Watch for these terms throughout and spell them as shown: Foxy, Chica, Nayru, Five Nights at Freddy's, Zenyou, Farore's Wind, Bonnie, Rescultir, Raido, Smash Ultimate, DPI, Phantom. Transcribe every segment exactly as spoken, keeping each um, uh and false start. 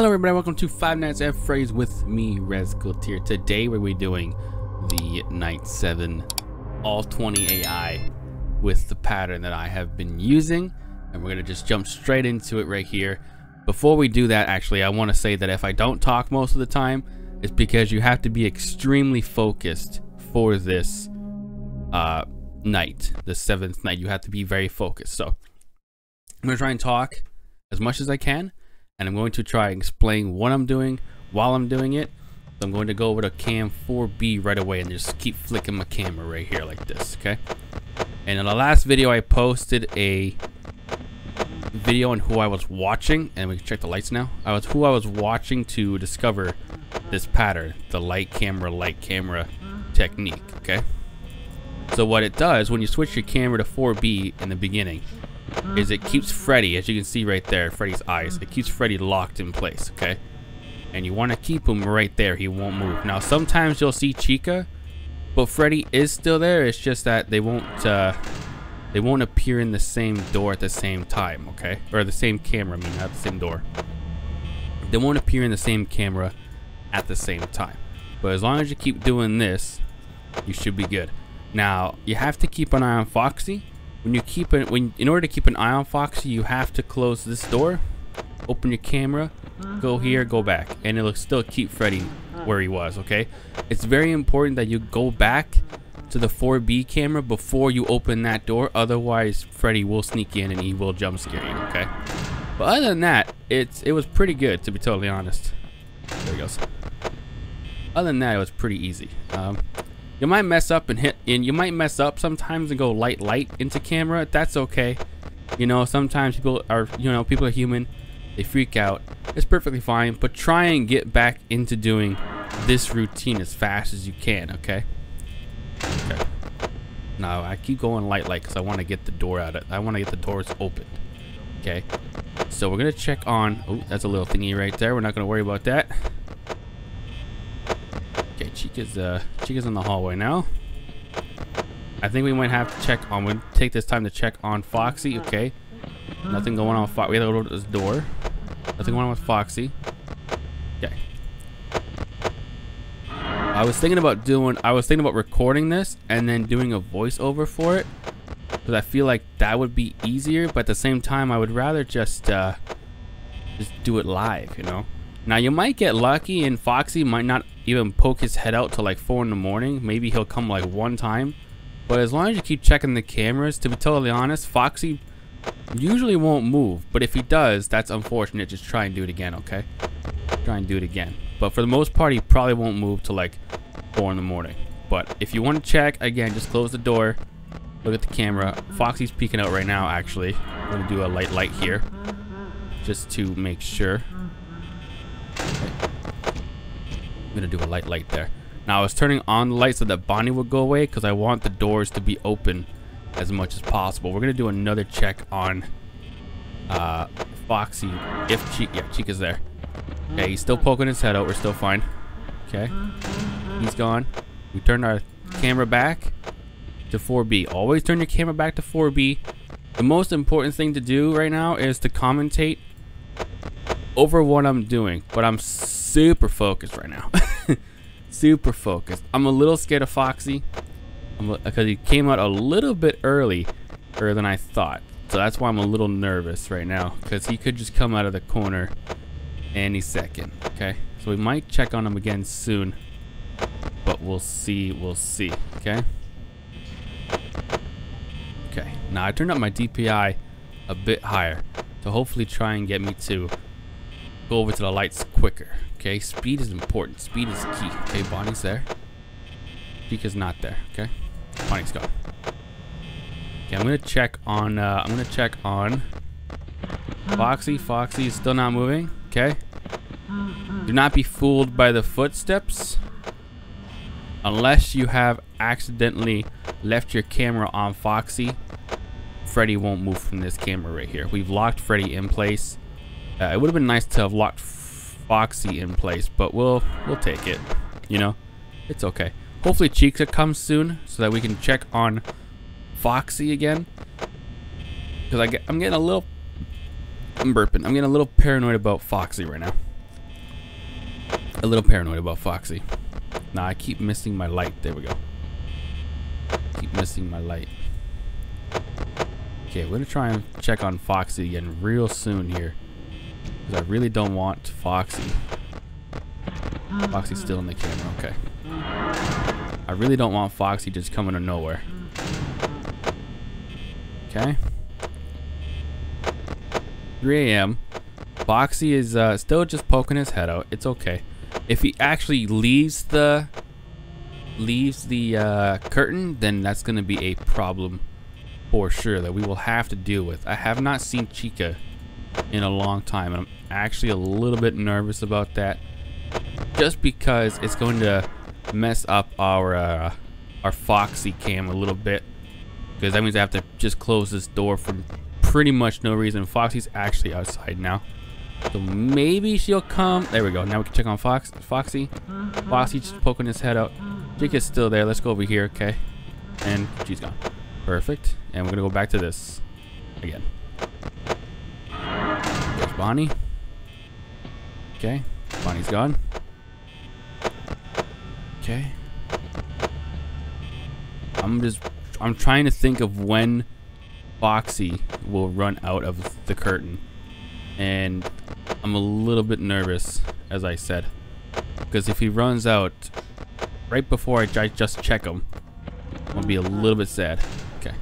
Hello everybody, welcome to Five Nights at Freddy's with me, Rescultir. Today we're we'll doing the Night seven all twenty A I with the pattern that I have been using. And we're going to just jump straight into it right here. Before we do that, actually, I want to say that if I don't talk most of the time, it's because you have to be extremely focused for this uh, night, the seventh night. You have to be very focused. So I'm going to try and talk as much as I can. And I'm going to try and explain what I'm doing while I'm doing it. So I'm going to go over to cam four B right away and just keep flicking my camera right here like this, okay? And in the last video, I posted a video on who I was watching, and we can check the lights now. I was who I was watching to discover this pattern, the light camera, light camera technique, okay? So what it does when you switch your camera to four B in the beginning is it keeps Freddy, as you can see right there, Freddy's eyes, it keeps Freddy locked in place, okay? And you want to keep him right there, he won't move. Now sometimes you'll see Chica, but Freddy is still there, it's just that they won't uh, they won't appear in the same door at the same time, okay? Or the same camera, I mean, not the same door. They won't appear in the same camera at the same time. But as long as you keep doing this, you should be good. Now, you have to keep an eye on Foxy. When you keep it, when in order to keep an eye on Foxy, you have to close this door, open your camera, go here, go back, and it'll still keep Freddy where he was. Okay, it's very important that you go back to the four B camera before you open that door. Otherwise, Freddy will sneak in and he will jump scare you. Okay, but other than that, it's it was pretty good, to be totally honest. There he goes. Other than that, it was pretty easy. Um, You might mess up and hit, and you might mess up sometimes and go light, light into camera. That's okay. You know, sometimes people are, you know, people are human. They freak out. It's perfectly fine. But try and get back into doing this routine as fast as you can. Okay. Okay. Now I keep going light, light because I want to get the door out of it. I want to get the doors open. Okay. So we're gonna check on. Oh, that's a little thingy right there. We're not gonna worry about that. Okay, Chica's, uh, Chica's in the hallway now. I think we might have to check on, we'll take this time to check on Foxy, okay. Nothing going on with Foxy, we have to go to this door. Nothing going on with Foxy. Okay. I was thinking about doing, I was thinking about recording this and then doing a voiceover for it. Because I feel like that would be easier, but at the same time I would rather just, uh, just do it live, you know. Now you might get lucky and Foxy might not even poke his head out till like four in the morning. Maybe he'll come like one time. But as long as you keep checking the cameras, to be totally honest, Foxy usually won't move. But if he does, that's unfortunate. Just try and do it again, okay? Try and do it again. But for the most part, he probably won't move till like four in the morning. But if you want to check, again, just close the door. Look at the camera. Foxy's peeking out right now, actually. I'm going to do a light light here just to make sure. I'm gonna do a light light there. Now I was turning on the light so that Bonnie would go away because I want the doors to be open as much as possible. We're gonna do another check on uh, Foxy if Chica, yeah, Chica's there. Okay, he's still poking his head out. We're still fine. Okay, he's gone. We turned our camera back to four B. Always turn your camera back to four B. The most important thing to do right now is to commentate over what I'm doing, but I'm super focused right now. Super focused. I'm a little scared of Foxy because he came out a little bit early, earlier than I thought. So that's why I'm a little nervous right now, because he could just come out of the corner any second. Okay, so we might check on him again soon, but we'll see. We'll see. Okay. Okay. Now I turned up my D P I a bit higher to hopefully try and get me to go over to the lights quicker. Okay, speed is important. Speed is key. Okay, Bonnie's there. Chica's not there. Okay, Bonnie's gone. Okay, I'm gonna check on. Uh, I'm gonna check on Foxy. Foxy is still not moving. Okay. Do not be fooled by the footsteps, unless you have accidentally left your camera on Foxy. Freddy won't move from this camera right here. We've locked Freddy in place. Uh, it would have been nice to have locked Foxy in place, but we'll we'll take it. You know, it's okay. Hopefully Chica comes soon so that we can check on Foxy again. Cause I get, I'm getting a little, I'm burping. I'm getting a little paranoid about Foxy right now. a little paranoid about Foxy. Now nah, I keep missing my light. There we go. Keep missing my light. Okay, we're gonna try and check on Foxy again real soon here, because I really don't want Foxy. Foxy's still in the camera. Okay. I really don't want Foxy just coming to nowhere. Okay. three A M Foxy is uh, still just poking his head out. It's okay. If he actually leaves the leaves the uh, curtain, then that's gonna be a problem for sure that we will have to deal with. I have not seen Chica in a long time, and I'm actually a little bit nervous about that, just because it's going to mess up our uh, our Foxy cam a little bit, because that means I have to just close this door for pretty much no reason. Foxy's actually outside now, so maybe she'll come. There we go. Now we can check on Fox. Foxy. Foxy just poking his head out. Chica's still there. Let's go over here, okay? And she's gone. Perfect. And we're gonna go back to this again. There's Bonnie. Okay. Bonnie's gone. Okay. I'm just I'm trying to think of when Foxy will run out of the curtain, and I'm a little bit nervous, as I said, because if he runs out right before I just check him, I'm gonna be a little bit sad. Okay.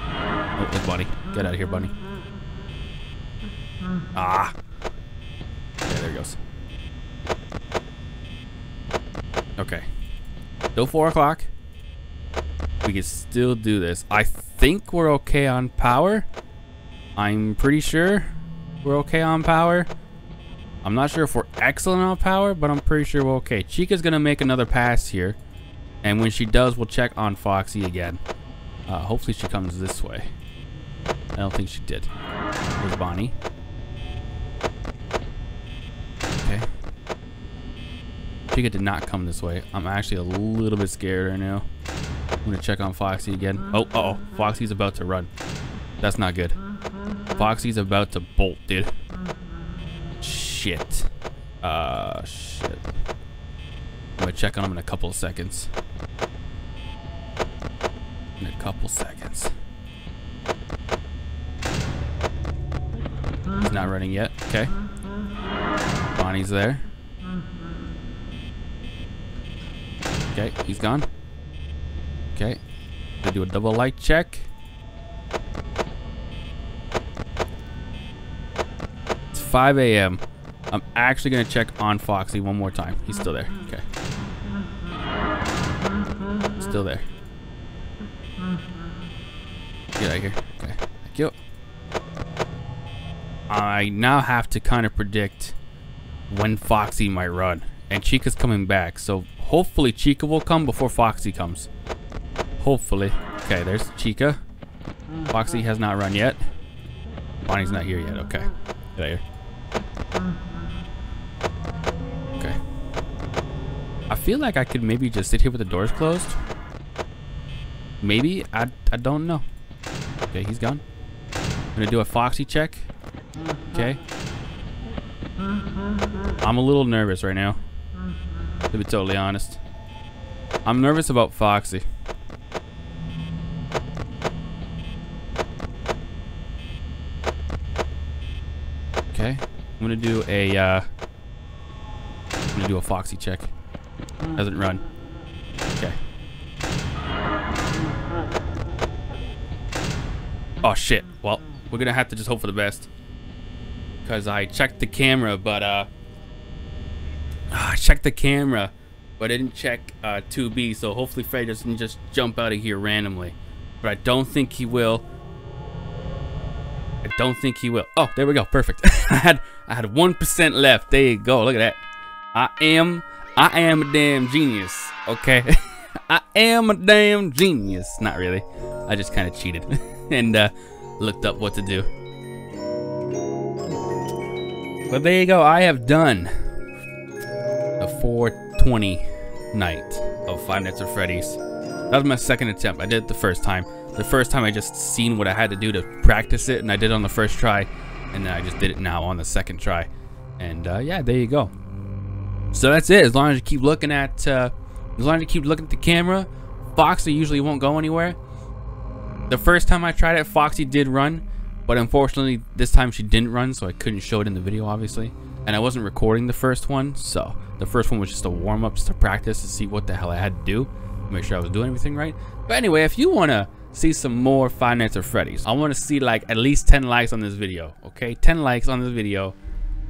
Oh, there's Bonnie. Get out of here, Bonnie. Ah. Okay, there he goes. Okay. Still four o'clock. We can still do this. I think we're okay on power. I'm pretty sure we're okay on power. I'm not sure if we're excellent on power, but I'm pretty sure we're okay. Chica's gonna make another pass here, and when she does, we'll check on Foxy again. Uh, hopefully she comes this way. I don't think she did. There's Bonnie. Okay. Chica did not come this way. I'm actually a little bit scared right now. I'm gonna check on Foxy again. Oh, uh oh, Foxy's about to run. That's not good. Foxy's about to bolt, dude. Shit. Uh, shit. I'm gonna check on him in a couple of seconds. In a couple seconds. He's not running yet. Okay. Bonnie's there. Okay, he's gone. Okay. They do a double light check. It's five A M I'm actually gonna check on Foxy one more time. He's still there. Okay. Still there. Get out of here. Okay. Thank you. I now have to kind of predict when Foxy might run. And Chica's coming back, so hopefully Chica will come before Foxy comes. Hopefully. Okay, there's Chica. Foxy has not run yet. Bonnie's not here yet. Okay. Get out of here. Okay. I feel like I could maybe just sit here with the doors closed. Maybe. I, I don't know. Okay, he's gone. I'm gonna do a Foxy check. Okay. I'm a little nervous right now, to be totally honest. I'm nervous about Foxy. Okay, I'm gonna do a uh, I'm gonna do a Foxy check. Doesn't run. Okay. Oh shit. Well, we're gonna have to just hope for the best, because I checked the camera, but uh, I checked the camera, but I didn't check uh, two B. So hopefully Freddy doesn't just jump out of here randomly. But I don't think he will. I don't think he will. Oh, there we go. Perfect. I had I had one percent left. There you go. Look at that. I am I am a damn genius. Okay. I am a damn genius. Not really. I just kind of cheated and uh, looked up what to do. But there you go. I have done a four twenty night of Five Nights at Freddy's. That was my second attempt. I did it the first time. The first time I just seen what I had to do to practice it, and I did it on the first try, and then I just did it now on the second try. And uh, yeah, there you go. So that's it. As long as you keep looking at, uh, as long as you keep looking at the camera, Foxy usually won't go anywhere. The first time I tried it, Foxy did run, but unfortunately this time she didn't run, so I couldn't show it in the video, obviously. And I wasn't recording the first one, so the first one was just a warm-up, just to practice to see what the hell I had to do, make sure I was doing everything right. But anyway, if you want to see some more Five Nights at Freddy's, I want to see like at least ten likes on this video, okay? ten likes on this video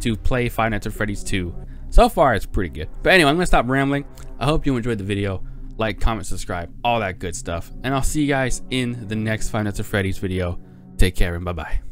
to play Five Nights at Freddy's two. So far, it's pretty good. But anyway, I'm going to stop rambling. I hope you enjoyed the video. Like, comment, subscribe, all that good stuff. And I'll see you guys in the next Five Nights at Freddy's video. Take care and bye-bye.